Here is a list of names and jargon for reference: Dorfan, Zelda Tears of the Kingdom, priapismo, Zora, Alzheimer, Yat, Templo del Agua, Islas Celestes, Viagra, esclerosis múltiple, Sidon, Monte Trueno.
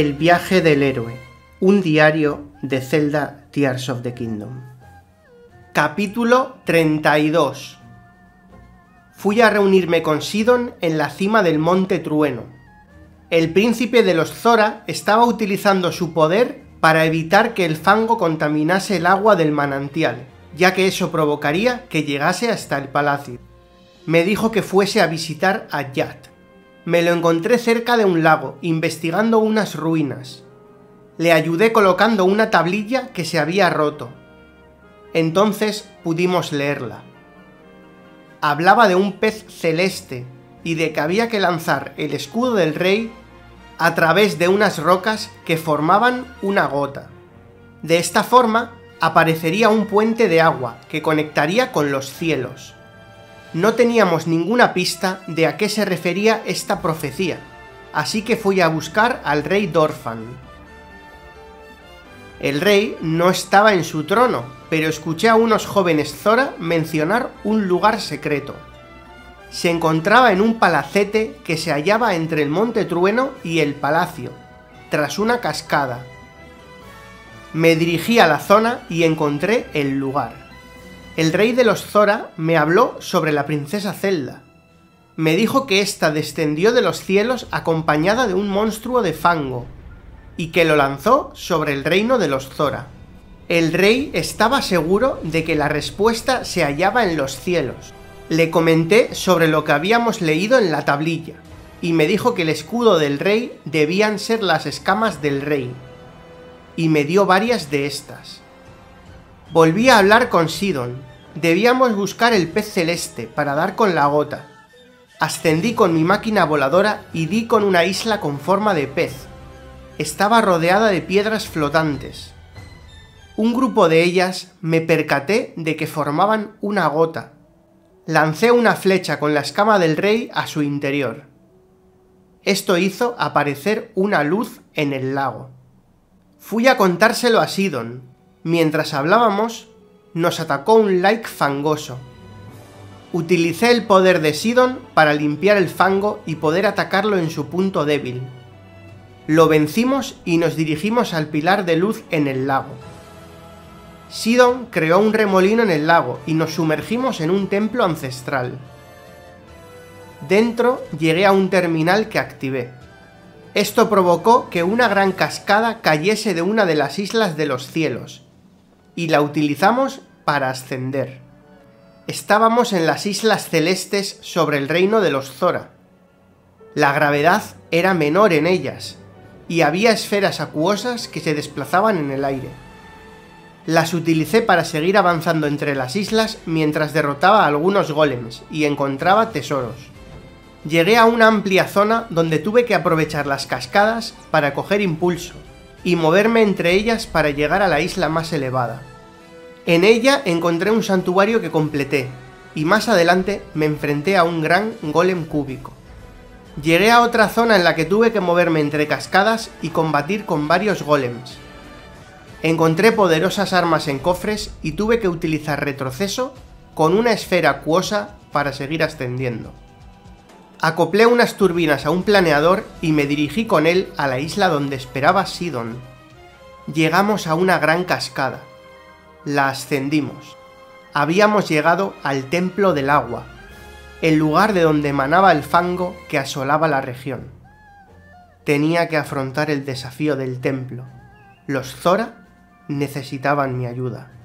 El viaje del héroe, un diario de Zelda Tears of the Kingdom. Capítulo 32. Fui a reunirme con Sidon en la cima del Monte Trueno. El príncipe de los Zora estaba utilizando su poder para evitar que el fango contaminase el agua del manantial, ya que eso provocaría que llegase hasta el palacio. Me dijo que fuese a visitar a Yat. Me lo encontré cerca de un lago, investigando unas ruinas. Le ayudé colocando una tablilla que se había roto. Entonces pudimos leerla. Hablaba de un pez celeste y de que había que lanzar el escudo del rey a través de unas rocas que formaban una gota. De esta forma aparecería un puente de agua que conectaría con los cielos. No teníamos ninguna pista de a qué se refería esta profecía, así que fui a buscar al rey Dorfan. El rey no estaba en su trono, pero escuché a unos jóvenes Zora mencionar un lugar secreto. Se encontraba en un palacete que se hallaba entre el Monte Trueno y el palacio, tras una cascada. Me dirigí a la zona y encontré el lugar. El rey de los Zora me habló sobre la princesa Zelda. Me dijo que ésta descendió de los cielos acompañada de un monstruo de fango, y que lo lanzó sobre el reino de los Zora. El rey estaba seguro de que la respuesta se hallaba en los cielos. Le comenté sobre lo que habíamos leído en la tablilla, y me dijo que el escudo del rey debían ser las escamas del rey, y me dio varias de estas. Volví a hablar con Sidon. Debíamos buscar el pez celeste para dar con la gota. Ascendí con mi máquina voladora y di con una isla con forma de pez. Estaba rodeada de piedras flotantes. Un grupo de ellas me percaté de que formaban una gota. Lancé una flecha con la escama del rey a su interior. Esto hizo aparecer una luz en el lago. Fui a contárselo a Sidon. Mientras hablábamos, nos atacó un like fangoso. Utilicé el poder de Sidon para limpiar el fango y poder atacarlo en su punto débil. Lo vencimos y nos dirigimos al pilar de luz en el lago. Sidon creó un remolino en el lago y nos sumergimos en un templo ancestral. Dentro llegué a un terminal que activé. Esto provocó que una gran cascada cayese de una de las islas de los cielos, y la utilizamos para ascender. Estábamos en las Islas Celestes sobre el reino de los Zora. La gravedad era menor en ellas, y había esferas acuosas que se desplazaban en el aire. Las utilicé para seguir avanzando entre las islas mientras derrotaba a algunos golems y encontraba tesoros. Llegué a una amplia zona donde tuve que aprovechar las cascadas para coger impulso y moverme entre ellas para llegar a la isla más elevada. En ella encontré un santuario que completé, y más adelante me enfrenté a un gran golem cúbico. Llegué a otra zona en la que tuve que moverme entre cascadas y combatir con varios golems. Encontré poderosas armas en cofres y tuve que utilizar retroceso con una esfera acuosa para seguir ascendiendo. Acoplé unas turbinas a un planeador y me dirigí con él a la isla donde esperaba Sidon. Llegamos a una gran cascada. La ascendimos. Habíamos llegado al Templo del Agua, el lugar de donde emanaba el fango que asolaba la región. Tenía que afrontar el desafío del templo. Los Zora necesitaban mi ayuda.